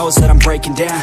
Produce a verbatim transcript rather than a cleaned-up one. knows that I'm breaking down.